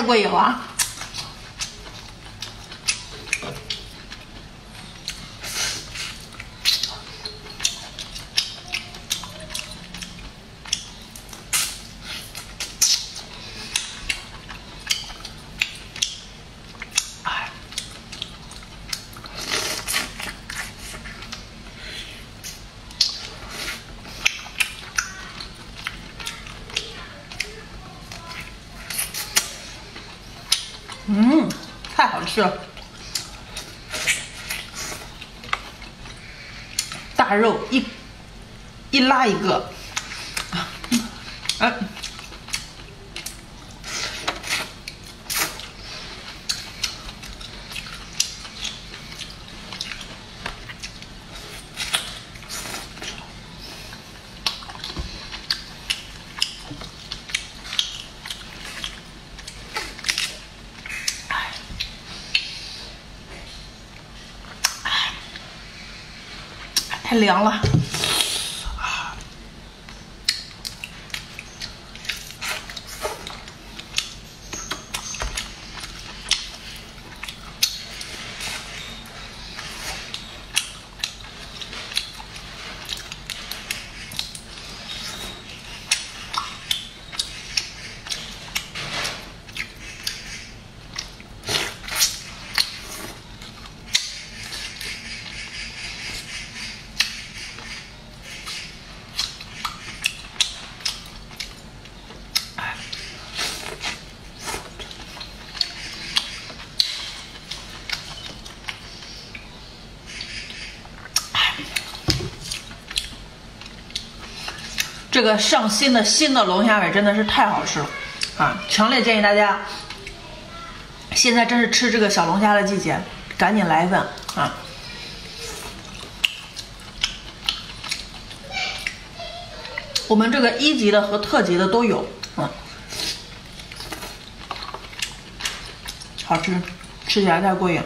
太过油啊！太好吃了，大肉一拉一个，哎，太凉了。 这个上新的龙虾尾真的是太好吃了啊！强烈建议大家，现在真是吃这个小龙虾的季节，赶紧来一份啊！我们这个一级的和特级的都有，好吃，吃起来太过瘾。